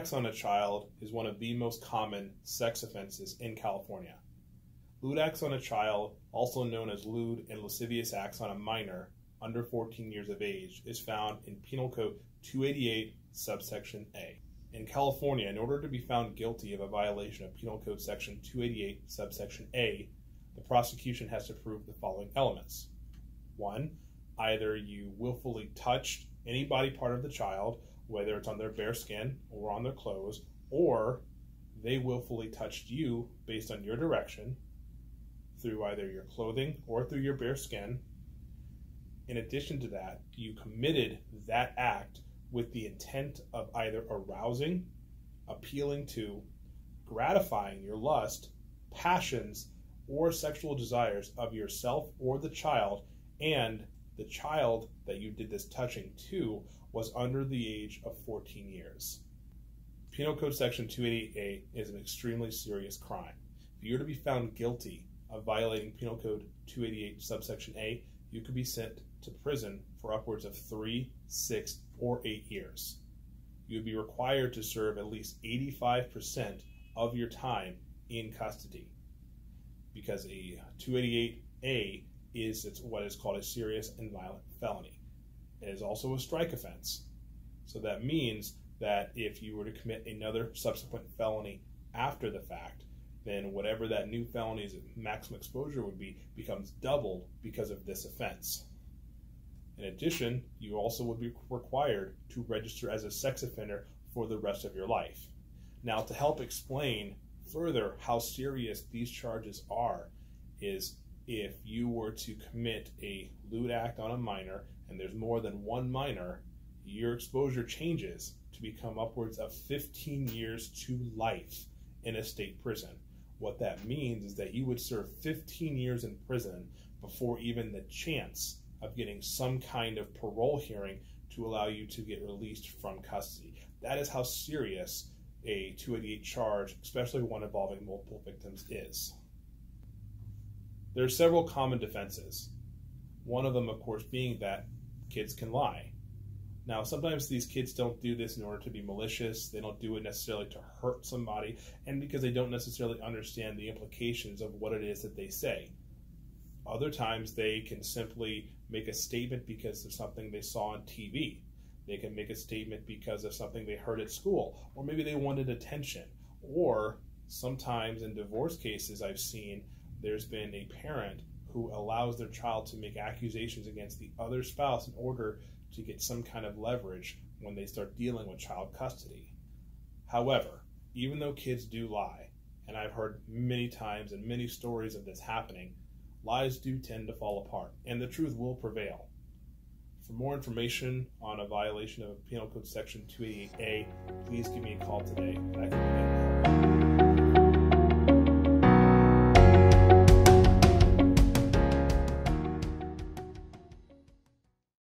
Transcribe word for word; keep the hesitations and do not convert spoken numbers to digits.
attacks on a child is one of the most common sex offenses in California. Lewd acts on a child, also known as lewd and lascivious acts on a minor under fourteen years of age, is found in Penal Code two eighty-eight, subsection A. In California, in order to be found guilty of a violation of Penal Code section two eighty-eight, subsection A, the prosecution has to prove the following elements. One, either you willfully touched any body part of the child, whether it's on their bare skin or on their clothes, or they willfully touched you based on your direction through either your clothing or through your bare skin. In addition to that, you committed that act with the intent of either arousing, appealing to, gratifying your lust, passions, or sexual desires of yourself or the child, and the child that you did this touching to was under the age of fourteen years. Penal Code section two eighty-eight is an extremely serious crime. If you are to be found guilty of violating Penal Code two eighty-eight subsection A, you could be sent to prison for upwards of three, six, or eight years. You would be required to serve at least eighty-five percent of your time in custody, because a two eighty-eight A is it's what is called a serious and violent felony. It is also a strike offense. So that means that if you were to commit another subsequent felony after the fact, then whatever that new felony's maximum exposure would be becomes doubled because of this offense. In addition, you also would be required to register as a sex offender for the rest of your life. Now, to help explain further how serious these charges are is if you were to commit a lewd act on a minor and there's more than one minor, your exposure changes to become upwards of fifteen years to life in a state prison. What that means is that you would serve fifteen years in prison before even the chance of getting some kind of parole hearing to allow you to get released from custody. That is how serious a two eighty-eight charge, especially one involving multiple victims, is. There are several common defenses. One of them, of course, being that kids can lie. Now, sometimes these kids don't do this in order to be malicious. They don't do it necessarily to hurt somebody, and because they don't necessarily understand the implications of what it is that they say. Other times, they can simply make a statement because of something they saw on T V. They can make a statement because of something they heard at school, or maybe they wanted attention. Or sometimes in divorce cases I've seen, there's been a parent who allows their child to make accusations against the other spouse in order to get some kind of leverage when they start dealing with child custody. However, even though kids do lie, and I've heard many times and many stories of this happening, lies do tend to fall apart, and the truth will prevail. For more information on a violation of Penal Code section two eighty-eight A, please give me a call today.